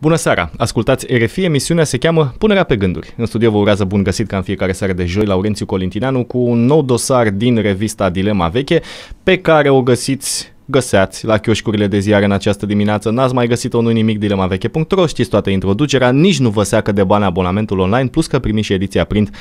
Bună seara! Ascultați RFI, emisiunea se cheamă Punerea pe gânduri. În studio vă urează bun găsit ca în fiecare seară de joi Laurențiu Colintineanu cu un nou dosar din revista Dilema Veche pe care o găseați la chioșcurile de ziare în această dimineață. N-ați mai găsit-o, nu-i nimic, dilemaveche.ro, știți toată introducerea, nici nu vă seacă de bani abonamentul online, plus că primiți și ediția print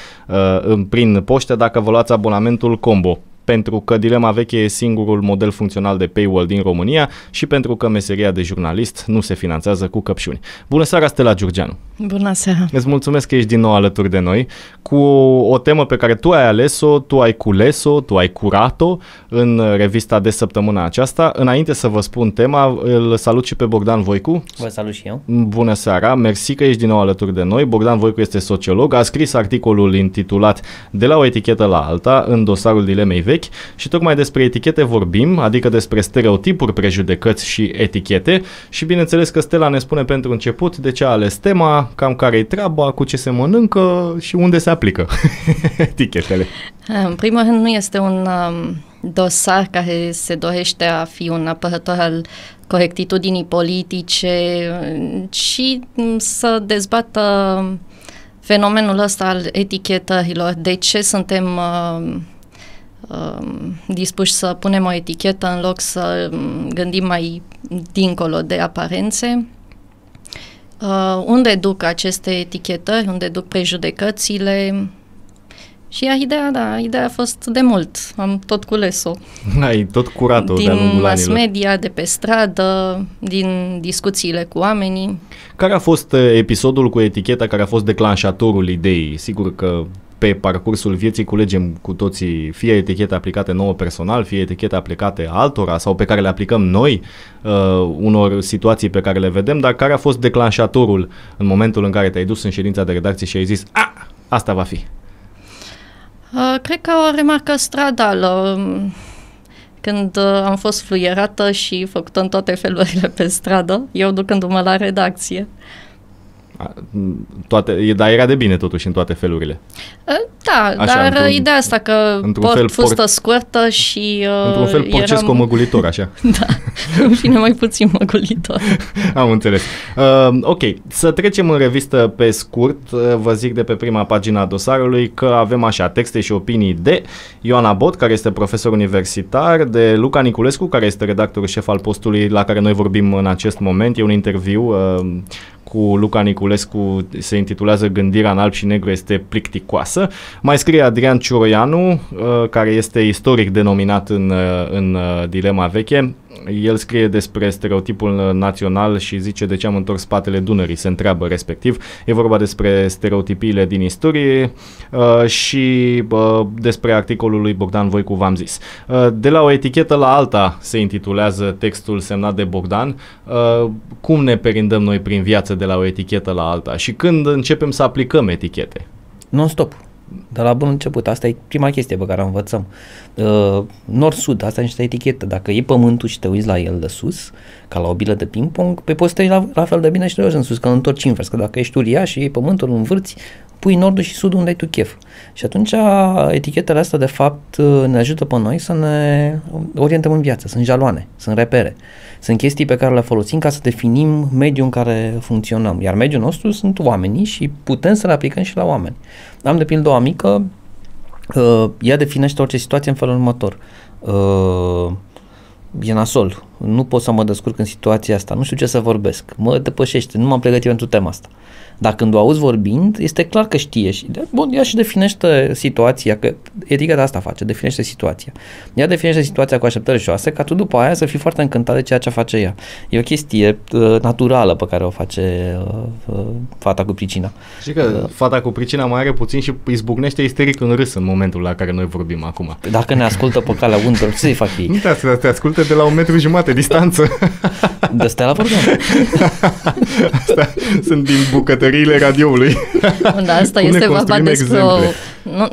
prin poștă dacă vă luați abonamentul combo. Pentru că Dilema Veche e singurul model funcțional de paywall din România și pentru că meseria de jurnalist nu se finanțează cu căpșuni. Bună seara, Stela Giurgeanu! Bună seara! Îți mulțumesc că ești din nou alături de noi cu o temă pe care tu ai ales-o, tu ai cules-o, tu ai curat-o în revista de săptămâna aceasta. Înainte să vă spun tema, îl salut și pe Bogdan Voicu. Vă salut și eu! Bună seara! Mersi că ești din nou alături de noi. Bogdan Voicu este sociolog, a scris articolul intitulat De la o etichetă la alta în dosarul Dilemei Vechi. Și tocmai despre etichete vorbim, adică despre stereotipuri, prejudecăți și etichete. Și bineînțeles că Stela ne spune pentru început de ce a ales tema, cam care-i treaba, cu ce se mănâncă și unde se aplică etichetele. În primul rând, nu este un dosar care se dorește a fi un apărător al corectitudinii politice, ci să dezbată fenomenul ăsta al etichetărilor. De ce suntem dispuși să punem o etichetă în loc să gândim mai dincolo de aparențe. Unde duc aceste etichetări, unde duc prejudecățile? Și ideea a fost de mult. Am tot cules-o. Ai tot curat-o de-a lungul anilor. Din mass media, de pe stradă, din discuțiile cu oamenii. Care a fost episodul cu eticheta care a fost declanșatorul ideii? Sigur că pe parcursul vieții culegem cu toții fie etichete aplicate nouă personal, fie etichete aplicate altora sau pe care le aplicăm noi unor situații pe care le vedem, dar care a fost declanșatorul în momentul în care te-ai dus în ședința de redacție și ai zis, asta va fi? Cred că o remarcă stradală. Când am fost fluierată și făcută în toate felurile pe stradă, eu ducându-mă la redacție. Dar era de bine totuși în toate felurile. Da, așa, dar ideea asta că port fustă scurtă și într-un fel porcesc-o măgulitor, așa. Da, în fine mai puțin măgulitor. Am înțeles. Ok, să trecem în revistă pe scurt. Vă zic de pe prima pagina dosarului că avem așa texte și opinii de Ioana Bot, care este profesor universitar, de Luca Niculescu, care este redactorul șef al postului la care noi vorbim în acest moment. E un interviu cu Luca Niculescu, se intitulează Gândirea în alb și negru este plicticoasă. Mai scrie Adrian Ciuroianu, care este istoric denominat în Dilema Veche. El scrie despre stereotipul național și zice de ce am întors spatele Dunării, se întreabă respectiv. E vorba despre stereotipiile din istorie și despre articolul lui Bogdan Voicu, v-am zis. De la o etichetă la alta se intitulează textul semnat de Bogdan. Cum ne perindăm noi prin viață de la o etichetă la alta și când începem să aplicăm etichete? Non-stop. De la bun început, asta e prima chestie pe care o învățăm. Nord-sud, asta e niște etichetă. Dacă iei pământul și te uiți la el de sus, ca la o bilă de ping-pong, pe poți să treci la fel de bine și de jos în sus, că îl întorci invers. Că dacă ești uriaș și iei pământul, învârți, pui nordul și sudul unde ai tu chef. Și atunci etichetele astea, de fapt, ne ajută pe noi să ne orientăm în viață. Sunt jaloane, sunt repere. Sunt chestii pe care le folosim ca să definim mediul în care funcționăm. Iar mediul nostru sunt oamenii și putem să le aplicăm și la oameni. Am de pildă o amică, ea definește orice situație în felul următor. E nasol, nu pot să mă descurc în situația asta, nu știu ce să vorbesc, mă depășește, nu m-am pregătit pentru tema asta. Dar când o auzi vorbind, este clar că știe și bun, ea și definește situația, că eticheta asta face, definește situația. Ea definește situația cu așteptări joase, ca tu după aia să fii foarte încântat de ceea ce face ea. E o chestie naturală pe care o face fata cu pricina. Și că fata cu pricina mai are puțin și îi zbucnește isteric în râs în momentul la care noi vorbim acum. Dacă ne ascultă pe calea undelor, ce să-i fac ei? Nu, te ascultă de la 1,5 metru distanță. De stai la program. Asta sunt din bucătării radioului. Da, asta este vorba despre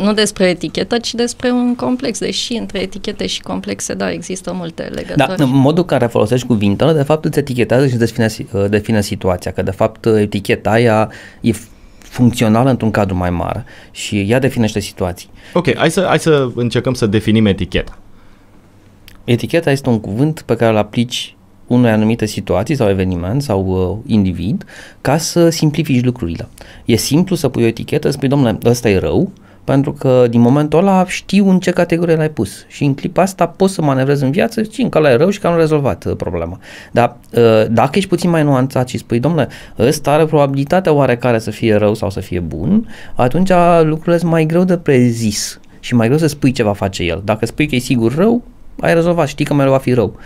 nu despre etichetă, ci despre un complex. Deși între etichete și complexe, da, există multe legături. Da, în modul în care folosești cuvintele, de fapt îți etichetează și îți define situația, că de fapt eticheta aia e funcțională într-un cadru mai mare și ea definește situații. Ok, hai să încercăm să definim eticheta. Eticheta este un cuvânt pe care îl aplici unei anumite situații sau eveniment sau individ ca să simplifici lucrurile. E simplu să pui o etichetă, să spui, domnule, ăsta e rău, pentru că din momentul ăla știu în ce categorie l-ai pus și în clipa asta poți să manevrezi în viață și că ăla e rău și că am rezolvat problema. Dar dacă ești puțin mai nuanțat și spui, domnule, ăsta are probabilitatea oarecare să fie rău sau să fie bun, atunci lucrurile sunt mai greu de prezis și mai greu să spui ce va face el. Dacă spui că e sigur rău, ai rezolvat, știi că mereu va fi rău.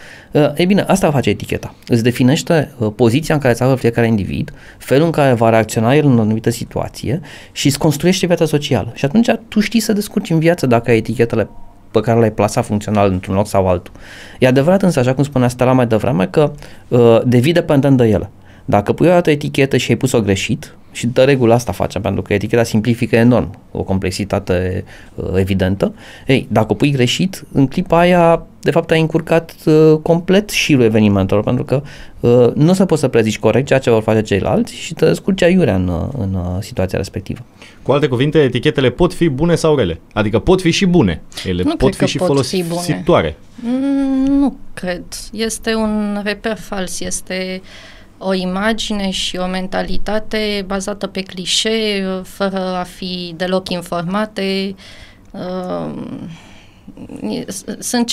Ei bine, asta face eticheta. Îți definește poziția în care se află fiecare individ, felul în care va reacționa el în o anumită situație și îți construiește viața socială. Și atunci tu știi să descurci în viață dacă ai etichetele pe care le-ai plasat funcțional într-un loc sau altul. E adevărat însă, așa cum spunea Stela mai devreme, că devii dependent de ele. Dacă pui o altă etichetă și ai pus-o greșit, și de regulă asta facem, pentru că eticheta simplifică enorm o complexitate evidentă. Ei, dacă o pui greșit, în clipa aia, de fapt, ai încurcat complet șirul evenimentelor, pentru că nu se poți să prezici corect ceea ce vor face ceilalți și te descurci aiurea în situația respectivă. Cu alte cuvinte, etichetele pot fi bune sau rele? Adică pot fi și bune. Ele nu pot fi și folositoare. Nu cred. Este un reper fals, este o imagine și o mentalitate bazată pe clișee, fără a fi deloc informate.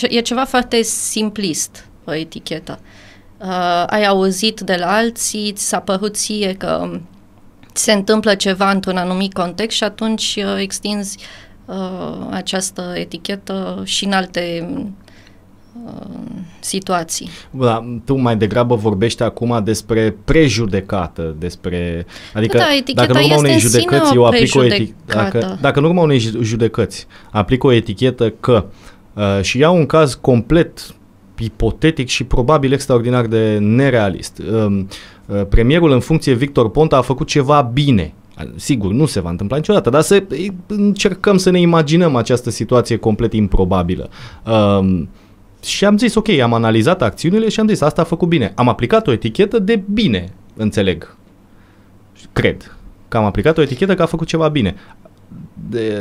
E ceva foarte simplist, o etichetă. Ai auzit de la alții, ți s-a părut ție că se întâmplă ceva într-un anumit context și atunci extinzi această etichetă și în alte situații. Da, tu mai degrabă vorbești acum despre prejudecată, despre, adică da, dacă în urma unei judecăți eu aplic o dacă în urma unei judecăți aplic o etichetă că și iau un caz complet ipotetic și probabil extraordinar de nerealist. Premierul în funcție Victor Ponta a făcut ceva bine. Sigur, nu se va întâmpla niciodată, dar să încercăm să ne imaginăm această situație complet improbabilă. Și am zis, ok, am analizat acțiunile și am zis, asta a făcut bine. Am aplicat o etichetă de bine, înțeleg. Cred că am aplicat o etichetă că a făcut ceva bine.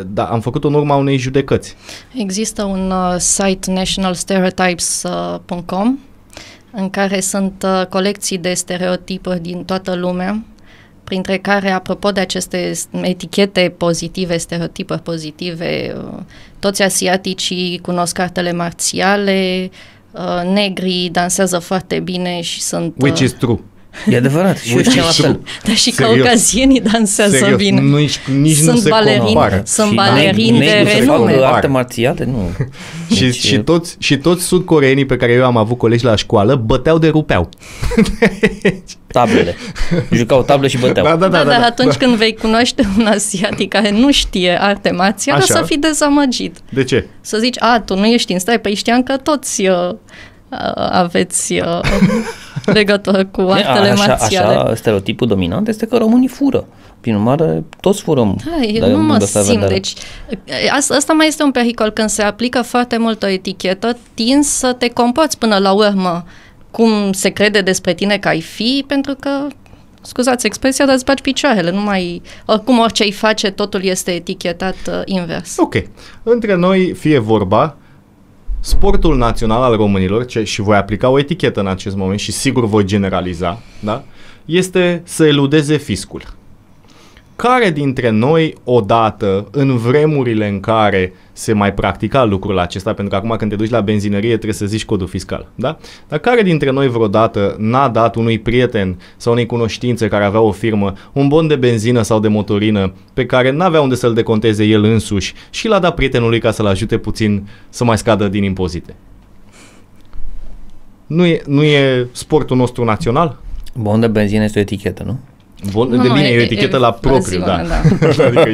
Dar am făcut-o în urma unei judecăți. Există un site nationalstereotypes.com în care sunt colecții de stereotipuri din toată lumea, printre care, apropo de aceste etichete pozitive, stereotipuri pozitive, toți asiaticii cunosc artele marțiale, negrii dansează foarte bine și sunt... Which is true. E adevărat. Și dar și caucazienii dansează bine. Nu, nici sunt nu se compară. Sunt balerini de renume. Arte marțiale, nu. și toți sudcoreenii pe care eu am avut colegi la școală băteau de rupeau. Tablele. Jucau tablele și băteau. Da, dar atunci când vei cunoaște un asiatic care nu știe arte marțială, să fii dezamăgit. De ce? Să zici, a, tu nu ești în stare, păi știam că toți... aveți legătură cu artele marțiale. Așa, stereotipul dominant este că românii fură. Prin urmare, toți furăm. Da, nu mă simt. Deci, asta mai este un pericol când se aplică foarte mult o etichetă, tinzi să te comporți până la urmă cum se crede despre tine că ai fi, pentru că, scuzați expresia, dar îți bagi picioarele, nu mai... Oricum, orice îi face, totul este etichetat invers. Ok. Între noi, fie vorba, sportul național al românilor, și voi aplica o etichetă în acest moment și sigur voi generaliza, da? Este să eludeze fiscul. Care dintre noi odată, în vremurile în care se mai practica lucrul acesta, pentru că acum când te duci la benzinărie trebuie să zici codul fiscal, da? Dar care dintre noi vreodată n-a dat unui prieten sau unei cunoștințe care avea o firmă un bon de benzină sau de motorină pe care n-avea unde să-l deconteze el însuși și l-a dat prietenului ca să-l ajute puțin să mai scadă din impozite? Nu e sportul nostru național? Bon de benzină este o etichetă, nu? E o etichetă la propriu, da. Adică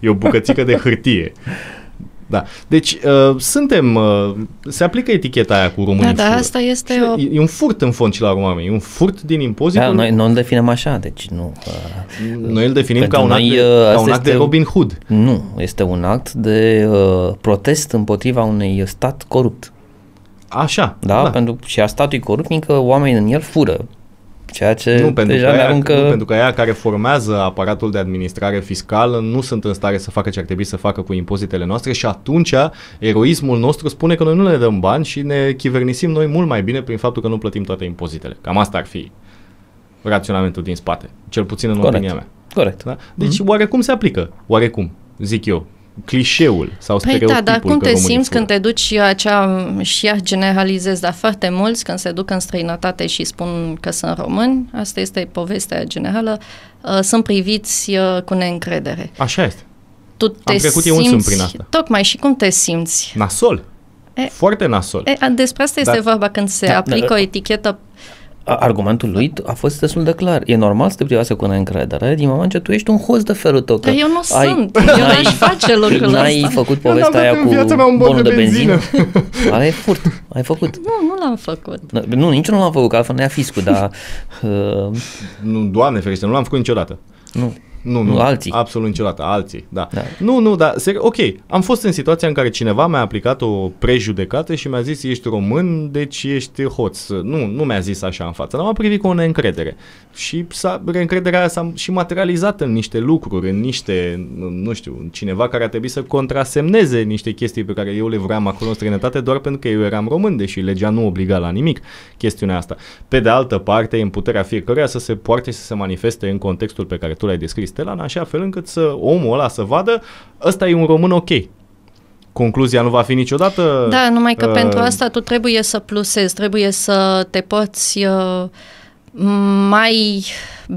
e o bucățică de hârtie. Da. Deci se aplică eticheta aia cu românii. Da, asta este e un furt în fond și la oameni, e un furt din impozitul. Da, noi îl definim așa, deci nu. Noi îl definim ca un act de Robin Hood. Nu, este un act de protest împotriva unui stat corupt. Așa. Da, pentru că și statul e corupt, fiindcă oamenii în el fură. Ceea ce nu, pentru că aia care formează aparatul de administrare fiscală nu sunt în stare să facă ce ar trebui să facă cu impozitele noastre și atunci eroismul nostru spune că noi nu le dăm bani și ne chivernisim noi mult mai bine prin faptul că nu plătim toate impozitele. Cam asta ar fi raționamentul din spate, cel puțin în opinia mea. Corect. Da? Deci oarecum se aplică, oarecum, zic eu, clișeul sau stereotipul. Da, dar cum te simți când te duci și iar generalizez, dar foarte mulți când se duc în străinătate și spun că sunt români, asta este povestea generală, sunt priviți cu neîncredere. Așa este. Tu te simți prin asta. Tocmai, și cum te simți? Nasol. Foarte nasol. Despre asta este vorba când se aplică o etichetă. Argumentul lui a fost destul de clar. E normal să te privească cu neîncredere din moment ce tu ești un host de felul tău. Că eu nu sunt. Eu n-aș face lucrul ăsta. N-ai făcut povestea aia cu bonul de benzină. Ai furt. Ai făcut. Nu, nu l-am făcut. Nu, nici nu l-am făcut, că altfel ne-a fiscul, dar... Nu, Doamne ferește, nu l-am făcut niciodată. Nu. Nu, nu, alții. Absolut niciodată, alții, da. Da. Nu, nu, dar, ok, am fost în situația în care cineva mi-a aplicat o prejudecată și mi-a zis, ești român, deci ești hoț. Nu, nu mi-a zis așa în față, dar m-a privit cu o neîncredere. Și neîncrederea aia s-a și materializat în niște lucruri, în niște, nu știu, cineva care a trebuit să contrasemneze niște chestii pe care eu le vream acolo în străinătate doar pentru că eu eram român, deși legea nu obliga la nimic chestiunea asta. Pe de altă parte, e în puterea fiecăruia să se poarte și să se manifeste în contextul pe care tu l-ai descris, Stela, în așa fel încât omul ăla să vadă, ăsta e un român ok. Concluzia nu va fi niciodată... Da, numai că pentru asta tu trebuie să plusezi, trebuie să te poți mai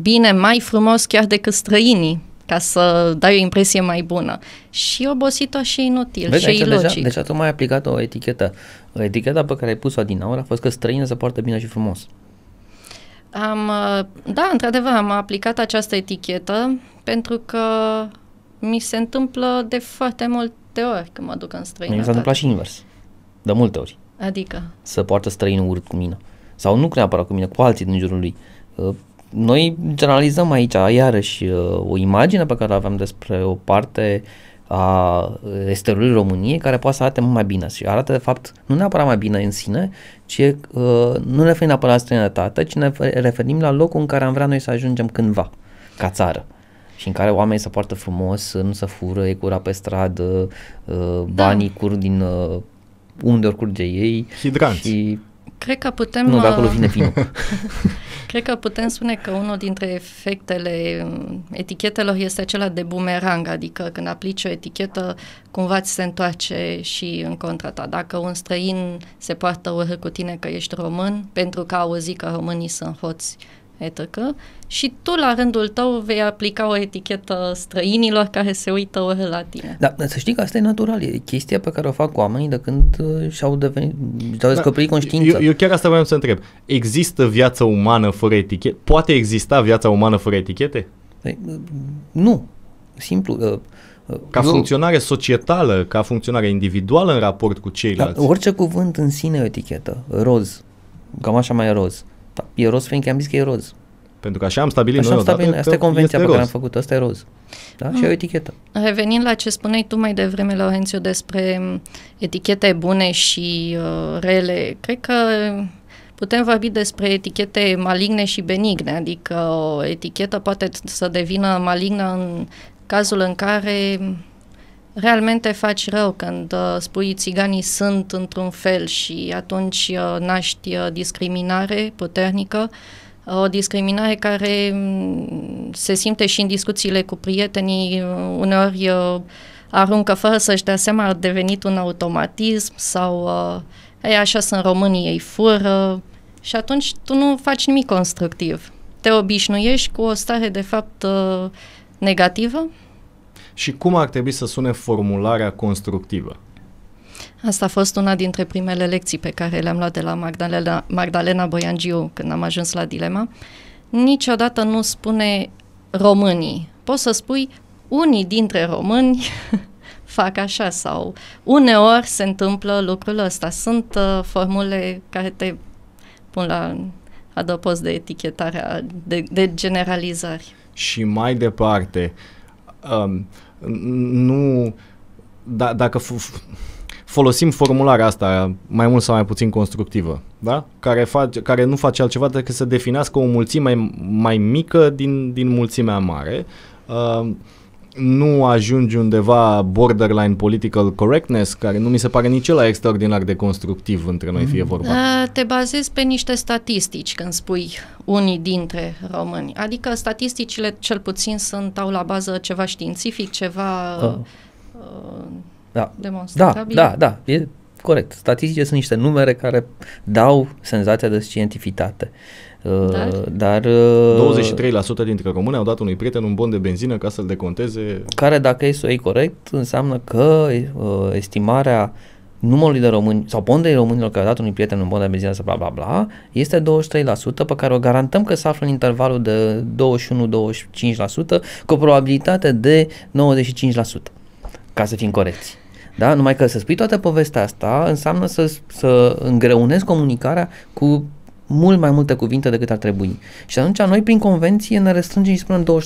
bine, mai frumos chiar decât străinii, ca să dai o impresie mai bună. Și obositor și inutil. Vezi, și ilogic. Deci tu mai aplicat o etichetă. Eticheta pe care ai pus-o adineauri a fost că străinii se poartă bine și frumos. Da, într-adevăr, am aplicat această etichetă pentru că mi se întâmplă de foarte multe ori când mă duc în străinătate. Mi s-a întâmplat și invers, de multe ori. Adică? Să poartă străinul urât cu mine. Sau nu neapărat cu mine, cu alții din jurul lui. Noi generalizăm aici, iarăși, o imagine pe care o aveam despre o parte a exteriorului României care poate să arate mult mai bine și arată de fapt nu neapărat mai bine în sine, ci nu ne referim neapărat la străinătate, ci ne referim la locul în care am vrea noi să ajungem cândva, ca țară, și în care oamenii se poartă frumos, nu se fură, e cura pe stradă, banii cur din unde ori curge ei. Și cred că putem... Nu, de acolo vine finul. Cred că putem spune că unul dintre efectele etichetelor este acela de bumerang, adică când aplici o etichetă, cumva ți se întoarce și în contra ta. Dacă un străin se poartă urât cu tine că ești român, pentru că auzi că românii sunt hoți, etc., și tu la rândul tău vei aplica o etichetă străinilor care se uită urât la tine. Da, să știi că asta e natural, e chestia pe care o fac oamenii de când și-au descoperit conștiința. Eu chiar asta vreau să întreb. Există viața umană fără etichete? Poate exista viața umană fără etichete? Nu. Simplu. Ca funcționare societală, ca funcționare individuală în raport cu ceilalți. Da, orice cuvânt în sine e o etichetă. Roz. Cam așa mai e roz. E roz fiindcă am zis că e roz. Pentru că așa am stabilit noi odată. Asta e convenția pe care am făcut-o, asta e roz. Da? Și e o etichetă. Revenind la ce spuneai tu mai devreme, Laurențiu, despre etichete bune și rele, cred că putem vorbi despre etichete maligne și benigne, adică o etichetă poate să devină malignă în cazul în care realmente faci rău, când spui țiganii sunt într-un fel și atunci naști discriminare puternică, o discriminare care se simte și în discuțiile cu prietenii, uneori aruncă fără să-și dea seama, a devenit un automatism sau așa sunt românii, ei fură, și atunci tu nu faci nimic constructiv. Te obișnuiești cu o stare de fapt negativă. Și cum ar trebui să sune formularea constructivă? Asta a fost una dintre primele lecții pe care le-am luat de la Magdalena Boiangiu când am ajuns la Dilema. Niciodată nu spune românii. Poți să spui unii dintre români fac așa sau uneori se întâmplă lucrul ăsta. Sunt formule care te pun la adăpost de etichetare, de generalizări. Și mai departe... Dacă folosim formularea asta mai mult sau mai puțin constructivă, da? Care nu face altceva decât să definească o mulțime mai mică din mulțimea mare. Nu ajungi undeva borderline political correctness, care nu mi se pare nici ăla extraordinar de constructiv, între noi fie vorba. Te bazezi pe niște statistici când spui unii dintre români. Adică statisticile cel puțin au la bază ceva științific, ceva demonstrabil. Da, e corect. Statisticile sunt niște numere care dau senzația de scientificitate. Dar 23% dintre români au dat unui prieten un bon de benzină ca să-l deconteze, care, dacă e să o iei corect, înseamnă că estimarea numărului de români sau ponderii românilor care au dat unui prieten un bon de benzină sau bla bla bla este 23%, pe care o garantăm că se află în intervalul de 21-25% cu o probabilitate de 95%, ca să fim corecți. Da? Numai că să spui toată povestea asta înseamnă să îngreunezi comunicarea cu mult mai multe cuvinte decât ar trebui. Și atunci noi, prin convenție, ne restrângem și spunem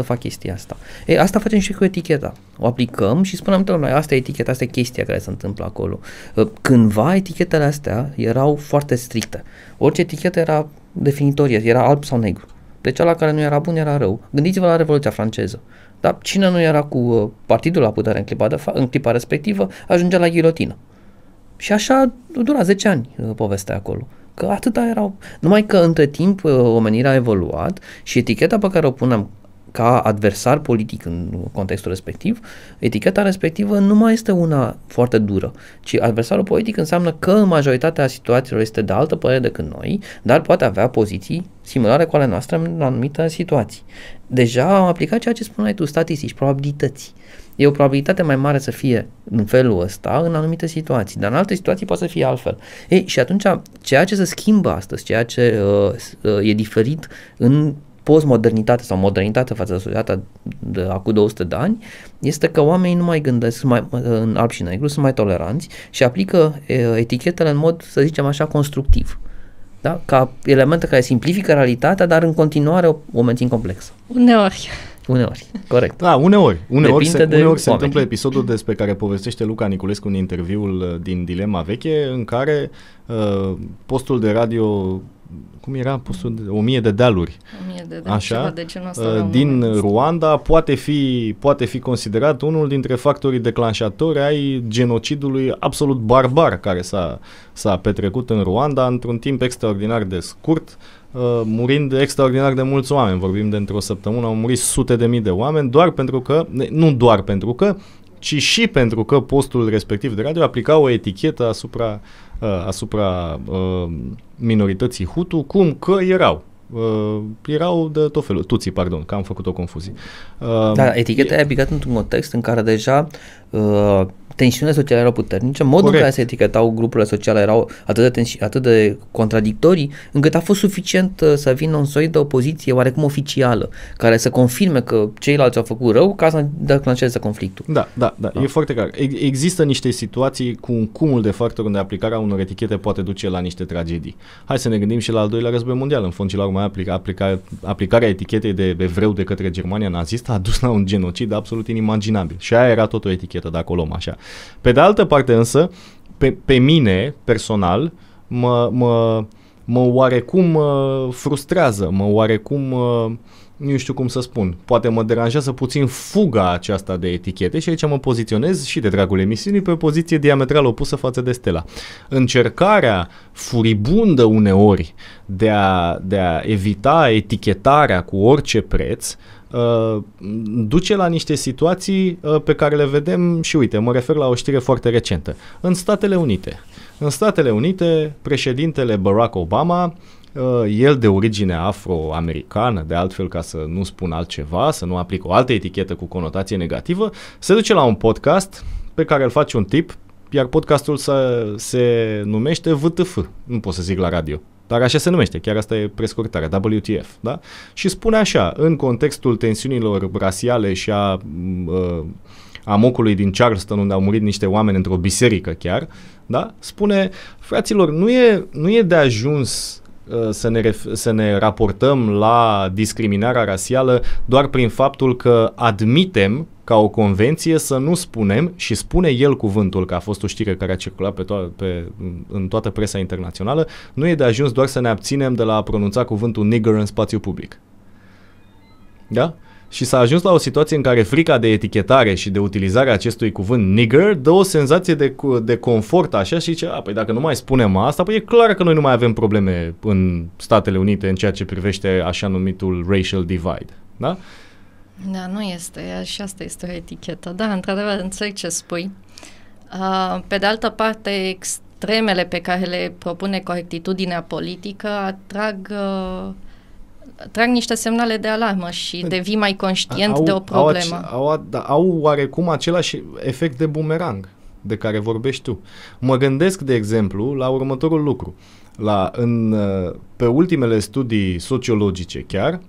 23% fac chestia asta. E, asta facem și cu eticheta. O aplicăm și spunem, noi, asta e eticheta, asta e chestia care se întâmplă acolo. Cândva etichetele astea erau foarte stricte. Orice etichetă era definitorie, era alb sau negru. Deci ăla care nu era bun era rău. Gândiți-vă la Revoluția franceză. Dar cine nu era cu partidul la putere în clipa respectivă, ajungea la ghilotină. Și așa dura 10 ani povestea acolo. Că atâta erau. Numai că între timp omenirea a evoluat și eticheta pe care o punem ca adversar politic în contextul respectiv, eticheta respectivă nu mai este una foarte dură, ci adversarul politic înseamnă că în majoritatea situațiilor este de altă părere decât noi, dar poate avea poziții similare cu ale noastre în anumite situații. Deja am aplicat ceea ce spuneai tu, statistici, probabilități. E o probabilitate mai mare să fie în felul ăsta în anumite situații, dar în alte situații poate să fie altfel. Ei, și atunci, ceea ce se schimbă astăzi, ceea ce e diferit în postmodernitate sau modernitate față de societatea de acum 200 de ani, este că oamenii nu mai gândesc în alb și negru, sunt mai toleranți și aplică etichetele în mod, să zicem așa, constructiv. Da? Ca elemente care simplifică realitatea, dar în continuare o mențin complexă. Uneori, corect. Da, uneori se întâmplă episodul despre care povestește Luca Niculescu în interviul din Dilema Veche, în care postul de radio, cum era postul? 1000 de dealuri. 1000 de dealuri, așa, ceva de genul ăsta, din Ruanda, poate fi considerat unul dintre factorii declanșatori ai genocidului absolut barbar care s-a petrecut în Ruanda într-un timp extraordinar de scurt, murind extraordinar de mulți oameni. Vorbim de într-o săptămână, au murit sute de mii de oameni doar pentru că, nu doar pentru că, ci și pentru că postul respectiv de radio aplica o etichetă asupra minorității Hutu, cum că erau de tot felul, tuții, pardon, că am făcut o confuzie. Da, eticheta e aplicată într-un context în care deja tensiunile sociale erau puternice, modul în care se etichetau grupurile sociale erau atât de contradictorii, încât a fost suficient să vină un soi de opoziție oarecum oficială, care să confirme că ceilalți au făcut rău ca să declanșeze conflictul. Da, e foarte clar. Există niște situații cu un cumul de factori unde aplicarea unor etichete poate duce la niște tragedii. Hai să ne gândim și la al doilea război mondial. În fond, și la urmă aplicarea etichetei de evreu de către Germania nazistă a dus la un genocid absolut inimaginabil. Și aia era tot o etichetă, dacă o luăm așa. Pe de altă parte însă, pe mine personal, mă oarecum frustrează, mă oarecum, nu știu cum să spun, poate mă deranjează puțin fuga aceasta de etichete și aici mă poziționez și de dragul emisiunii pe o poziție diametral opusă față de Stela. Încercarea furibundă uneori de a evita etichetarea cu orice preț duce la niște situații pe care le vedem și, uite, mă refer la o știre foarte recentă. În Statele Unite. În Statele Unite, președintele Barack Obama, el de origine afro-americană, de altfel, ca să nu spun altceva, să nu aplic o altă etichetă cu conotație negativă, se duce la un podcast pe care îl face un tip, iar podcastul se numește WTF. Nu pot să zic la radio, dar așa se numește, chiar asta e prescurtarea, WTF, da? Și spune așa, în contextul tensiunilor rasiale și a amocului din Charleston, unde au murit niște oameni într-o biserică chiar, da? Spune, fraților, nu e de ajuns să ne raportăm la discriminarea rasială doar prin faptul că admitem ca o convenție să nu spunem, și spune el cuvântul, că a fost o știre care a circulat în toată presa internațională, nu e de ajuns doar să ne abținem de la a pronunța cuvântul nigger în spațiu public. Da? Și s-a ajuns la o situație în care frica de etichetare și de utilizarea acestui cuvânt nigger dă o senzație de confort așa și zice, păi dacă nu mai spunem asta, păi e clar că noi nu mai avem probleme în Statele Unite în ceea ce privește așa numitul racial divide. Da? Da, nu este. Și asta este o etichetă. Da, într-adevăr, înțeleg ce spui. Pe de altă parte, extremele pe care le propune corectitudinea politică atrag niște semnale de alarmă și devii mai conștient de o problemă. Au oarecum același efect de bumerang de care vorbești tu. Mă gândesc, de exemplu, la următorul lucru. Pe ultimele studii sociologice chiar,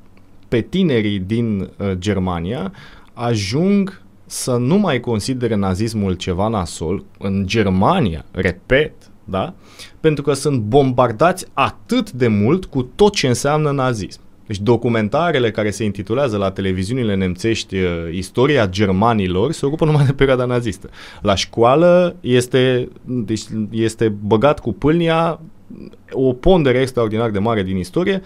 pe tinerii din Germania ajung să nu mai considere nazismul ceva nasol în Germania, repet, da? Pentru că sunt bombardați atât de mult cu tot ce înseamnă nazism. Deci documentarele care se intitulează la televiziunile nemțești Istoria Germanilor se ocupă numai de perioada nazistă. La școală este băgat cu pâlnia o pondere extraordinar de mare din istorie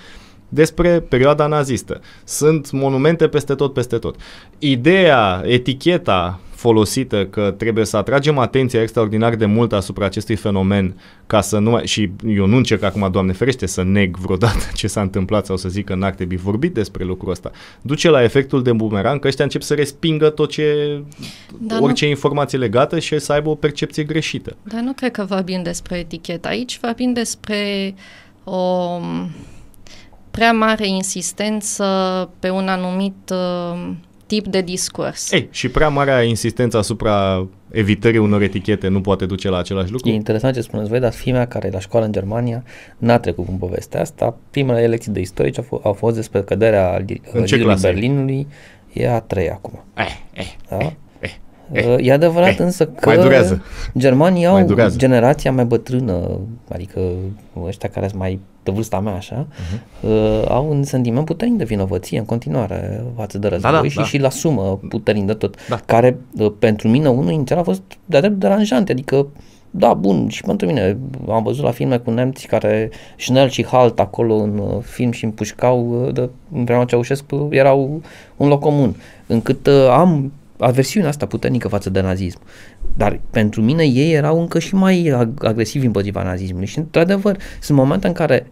despre perioada nazistă. Sunt monumente peste tot. Ideea, eticheta folosită că trebuie să atragem atenția extraordinar de mult asupra acestui fenomen ca să nu mai, și eu nu încerc acum, Doamne ferește, să neg vreodată ce s-a întâmplat sau să zic că n-ar trebui vorbit despre lucrul ăsta, duce la efectul de bumerang că ăștia încep să respingă orice informație legată și să aibă o percepție greșită. Dar nu cred că vorbim despre etichetă aici, vorbim despre o prea mare insistență pe un anumit tip de discurs. Și prea marea insistență asupra evitării unor etichete nu poate duce la același lucru? E interesant ce spuneți voi, dar fimea care la școală în Germania n-a trecut în povestea asta. Primele lecții de istorici au fost despre căderea zidului Berlinului. E a treia acum. E adevărat însă că germanii au generația mai bătrână, adică ăștia care sunt mai de vârsta mea așa, au un sentiment puternic de vinovăție în continuare față de război și îl asumă puternic de tot, care pentru mine unul inițial a fost de-a dreptul deranjant, adică bun, și pentru mine am văzut la filme cu nemți care Schnell și Halt acolo în film și împușcau de împreună Ceaușescu, erau un loc comun, încât am aversiunea asta puternică față de nazism. Dar pentru mine ei erau încă și mai agresivi împotriva nazismului și într-adevăr sunt momente în care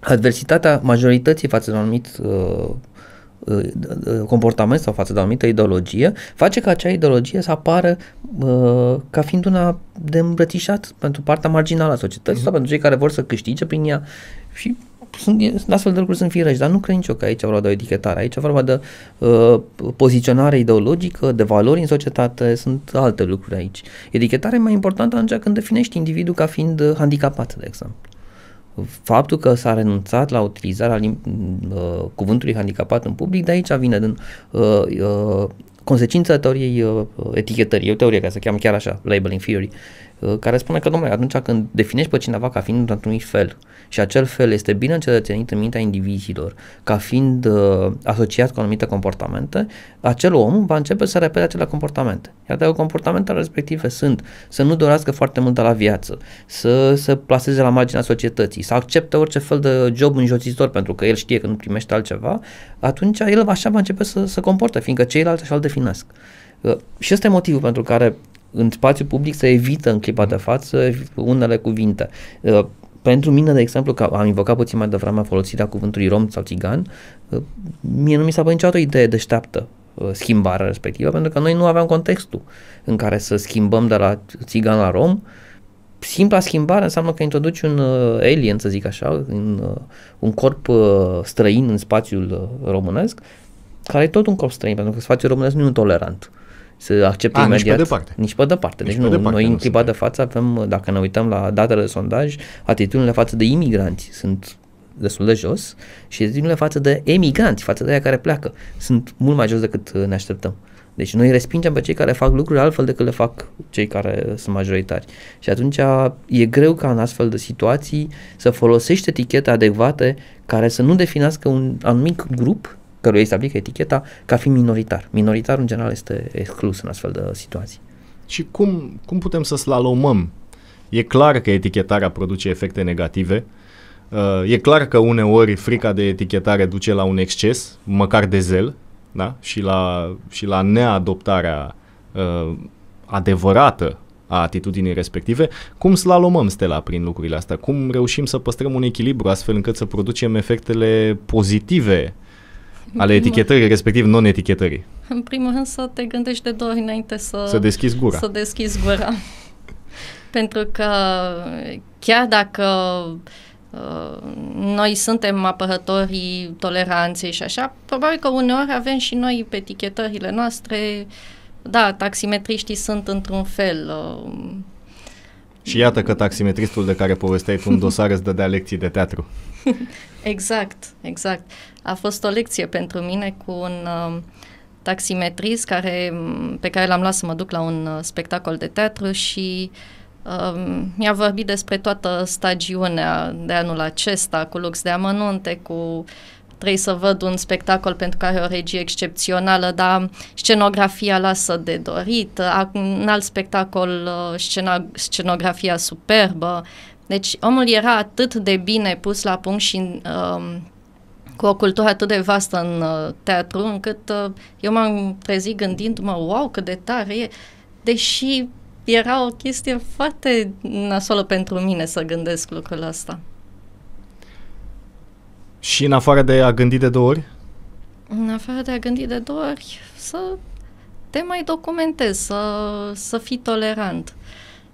adversitatea majorității față de un anumit comportament sau față de o anumită ideologie face ca acea ideologie să apară ca fiind una de îmbrățișat pentru partea marginală a societății sau pentru cei care vor să câștige prin ea și astfel de lucruri sunt firești, dar nu cred nici eu că aici vorba de o etichetare, aici vorba de poziționare ideologică, de valori în societate, sunt alte lucruri aici. Etichetarea e mai importantă atunci când definești individul ca fiind handicapat, de exemplu. Faptul că s-a renunțat la utilizarea cuvântului handicapat în public, de aici vine din consecința teoriei etichetării, e o teorie care se cheamă chiar așa, labeling theory, care spune că, domnule, atunci când definești pe cineva ca fiind într-un fel și acel fel este bine încetățenit în mintea indivizilor, ca fiind asociat cu anumite comportamente, acel om va începe să repete acele comportamente. Iar dacă comportamentele respective sunt să nu dorească foarte mult de la viață, să se plaseze la marginea societății, să accepte orice fel de job înjositor pentru că el știe că nu primește altceva, atunci el așa va începe să se comporte, fiindcă ceilalți așa îl definesc. Și ăsta e motivul pentru care în spațiu public se evită în clipa de față unele cuvinte. Pentru mine, de exemplu, că am invocat puțin mai devreme folosirea cuvântului rom sau țigan, mie nu mi s-a părut niciodată o idee deșteaptă schimbarea respectivă, pentru că noi nu aveam contextul în care să schimbăm de la țigan la rom. Simpla schimbare înseamnă că introduci un alien, să zic așa, un corp străin în spațiul românesc, care e tot un corp străin, pentru că spațiul românesc nu e tolerant. Se acceptă imediat. Nici pe departe. Deci noi în clipa de față avem, dacă ne uităm la datele de sondaj, atitudinile față de imigranți sunt destul de jos și atitudinile față de emigranți, față de aia care pleacă, sunt mult mai jos decât ne așteptăm. Deci noi respingem pe cei care fac lucruri altfel decât le fac cei care sunt majoritari. Și atunci e greu ca în astfel de situații să folosești etichete adecvate care să nu definească un anumit grup căruia se aplică eticheta ca fiind minoritar. Minoritarul în general este exclus în astfel de situații. Și cum putem să slalomăm? E clar că etichetarea produce efecte negative. E clar că uneori frica de etichetare duce la un exces, măcar de zel, da? și la neadoptarea adevărată a atitudinii respective. Cum slalomăm, Stela, prin lucrurile astea? Cum reușim să păstrăm un echilibru astfel încât să producem efectele pozitive ale etichetării, respectiv non-etichetării? În primul rând să te gândești de două ori înainte să deschizi gura. Să deschizi gura. Pentru că chiar dacă noi suntem apărătorii toleranței și așa, probabil că uneori avem și noi pe etichetările noastre, da, taximetriștii sunt într-un fel. Și iată că taximetristul de care povesteai tu în dosar îți dădea lecții de teatru. Exact, exact. A fost o lecție pentru mine cu un taximetrist pe care l-am luat să mă duc la un spectacol de teatru și mi-a vorbit despre toată stagiunea de anul acesta, cu lux de amănunte, cu trebuie să văd un spectacol pentru care o regie excepțională, dar scenografia lasă de dorit, un alt spectacol, scenografia superbă. Deci omul era atât de bine pus la punct și cu o cultură atât de vastă în teatru, încât eu m-am trezit gândindu-mă, wow, cât de tare e, deși era o chestie foarte nasolă pentru mine să gândesc lucrul ăsta. Și în afară de a gândi de două ori? În afară de a gândi de două ori, să te mai documentezi, să fii tolerant,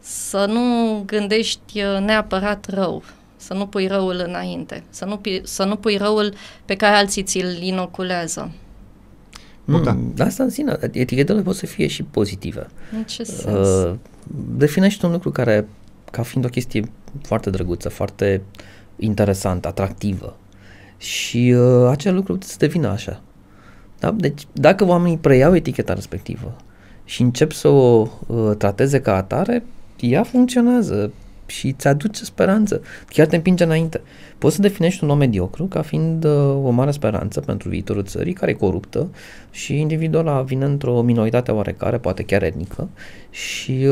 să nu gândești neapărat rău, să nu pui răul înainte, să nu pui răul pe care alții ți-l inoculează. Asta în sine, etichetele pot să fie și pozitive. În ce sens? Definești un lucru care, ca fiind o chestie foarte drăguță, foarte interesantă, atractivă, și acel lucru să devină așa. Da? Deci dacă oamenii preiau eticheta respectivă și încep să o trateze ca atare, ea funcționează și îți aduce speranță, chiar te împinge înainte. Poți să definești un om mediocru ca fiind o mare speranță pentru viitorul țării, care e coruptă și individul ăla vine într-o minoritate oarecare, poate chiar etnică, și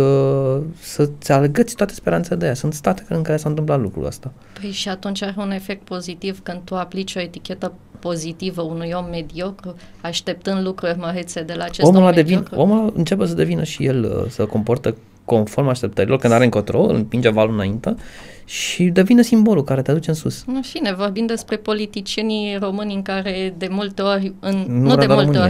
să-ți alăgăți toate speranțele de ea. Sunt state în care s-a întâmplat lucrul ăsta. Păi și atunci are un efect pozitiv când tu aplici o etichetă pozitivă unui om mediocru, așteptând lucruri mărețe de la acest om mediocru. Omul începe să devină și el, să comportă conform așteptărilor, când are încotro, îl împinge valul înainte și devine simbolul care te aduce în sus. În fine, vorbim despre politicienii români în care de multe ori,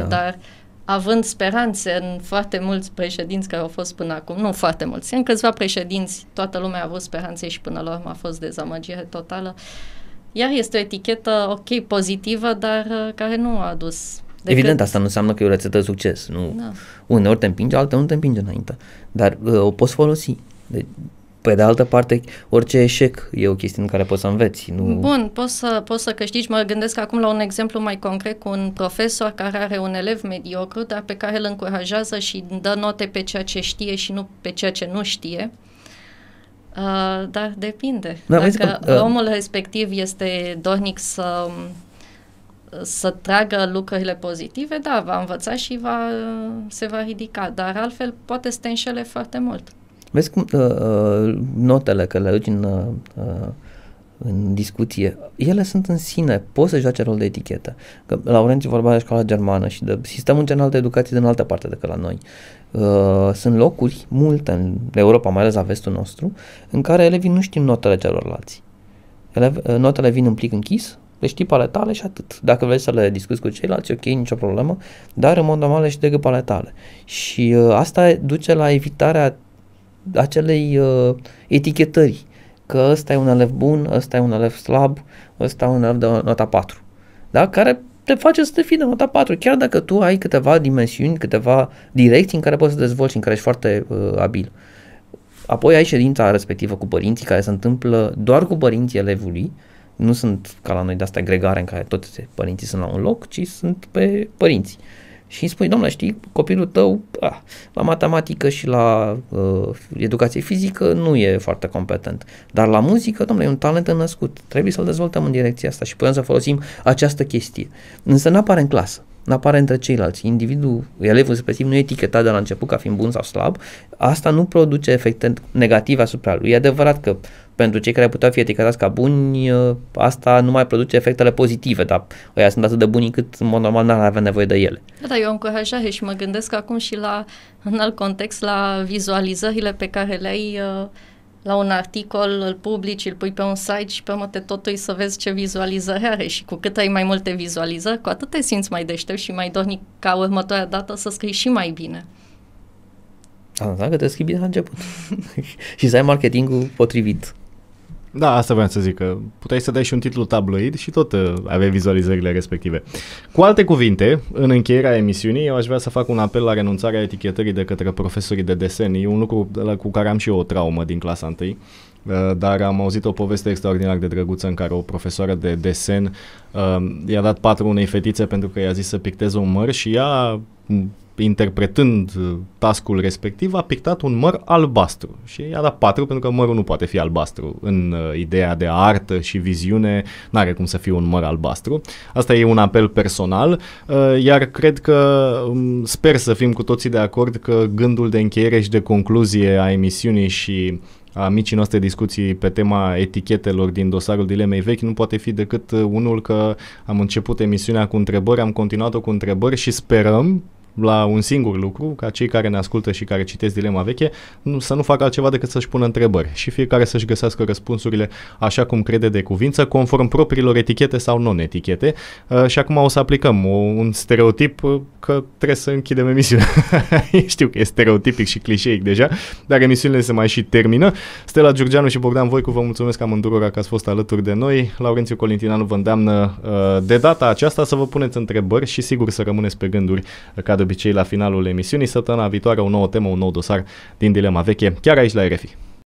dar având speranțe în foarte mulți președinți care au fost până acum, nu foarte mulți, în câțiva președinți, toată lumea a avut speranțe și până la urmă a fost dezamăgire totală. Iar este o etichetă, ok, pozitivă, dar care nu a adus. Evident, asta nu înseamnă că e o rețetă de succes. Nu. Da. Uneori te împinge, alteori nu te împinge înainte. Dar o poți folosi. Deci, pe de altă parte, orice eșec e o chestie în care poți să înveți. Nu... Bun, poți să câștigi. Mă gândesc acum la un exemplu mai concret cu un profesor care are un elev mediocru, dar pe care îl încurajează și dă note pe ceea ce știe și nu pe ceea ce nu știe. Dar depinde. Dacă omul respectiv este dornic să tragă lucrurile pozitive, da, va învăța și se va ridica, dar altfel poate să te înșele foarte mult. Vezi cum notele, că le aduci în discuție, ele sunt în sine, pot să joace rol de etichetă. Că Laurențiu vorbea de școala germană și de sistemul general de educație din altă parte decât la noi. Sunt locuri multe în Europa, mai ales la vestul nostru, în care elevii nu știu notele celorlalți. Notele vin în plic închis, le știi pe ale tale și atât. Dacă vrei să le discuți cu ceilalți, ok, nicio problemă, dar în mod normal le știi decât pe ale tale. Și asta duce la evitarea acelei etichetări, că ăsta e un elev bun, ăsta e un elev slab, ăsta e un elev de nota 4, da? Care te face să te fii de nota 4, chiar dacă tu ai câteva dimensiuni, câteva direcții în care poți să dezvolți, în care ești foarte abil. Apoi ai ședința respectivă cu părinții, care se întâmplă doar cu părinții elevului. Nu sunt ca la noi de-astea gregare în care toți părinții sunt la un loc, ci sunt pe părinți. și îi spui, domnule, știi, copilul tău la matematică și la educație fizică nu e foarte competent, dar la muzică, domnule, e un talent înnăscut, trebuie să-l dezvoltăm în direcția asta și putem să folosim această chestie. Însă n-apare în clasă, n-apare între ceilalți, individul, elevul respectiv nu e etichetat de la început ca fiind bun sau slab, asta nu produce efecte negative asupra lui. E adevărat că pentru cei care puteau fi etichetați ca buni, asta nu mai produce efectele pozitive, dar ăia sunt atât de buni încât, în mod normal, n-ar avea nevoie de ele. Da, eu am încurajare și mă gândesc acum și la, în alt context, la vizualizările pe care le ai la un articol, îl publici, îl pui pe un site și pe măte totul să vezi ce vizualizări are și cu cât ai mai multe vizualizări, cu atât te simți mai deștept și mai dornic ca următoarea dată să scrii și mai bine. Da, că te scrii bine la început și să ai marketingul potrivit. Da, asta vreau să zic, că puteai să dai și un titlu tabloid și tot aveai vizualizările respective. Cu alte cuvinte, în încheierea emisiunii, eu aș vrea să fac un apel la renunțarea etichetării de către profesorii de desen. E un lucru cu care am și eu o traumă din clasa 1, dar am auzit o poveste extraordinar de drăguță în care o profesoară de desen i-a dat 4 unei fetițe pentru că i-a zis să picteze un măr și ea, interpretând task-ul respectiv, a pictat un măr albastru și i-a dat 4 pentru că mărul nu poate fi albastru. În ideea de artă și viziune n-are cum să fie un măr albastru. Asta e un apel personal, iar cred că sper să fim cu toții de acord că gândul de încheiere și de concluzie a emisiunii și a micii noastre discuții pe tema etichetelor din dosarul Dilemei Vechi nu poate fi decât unul că am început emisiunea cu întrebări, am continuat-o cu întrebări și sperăm la un singur lucru, ca cei care ne ascultă și care citesc Dilema Veche să nu facă altceva decât să-și pună întrebări și fiecare să-și găsească răspunsurile așa cum crede de cuvință, conform propriilor etichete sau non-etichete. Și acum o să aplicăm un stereotip că trebuie să închidem emisiunea. Știu că e stereotipic și clișeic deja, dar emisiunile se mai și termină. Stela Giurgeanu și Bogdan Voicu, vă mulțumesc amândurora că ați fost alături de noi. Laurențiu Colintineanu vă îndeamnă de data aceasta să vă puneți întrebări și sigur să rămâneți pe gânduri ca de obicei la finalul emisiunii. Săptămâna viitoare o nouă temă, un nou dosar din Dilema Veche, chiar aici la RFI.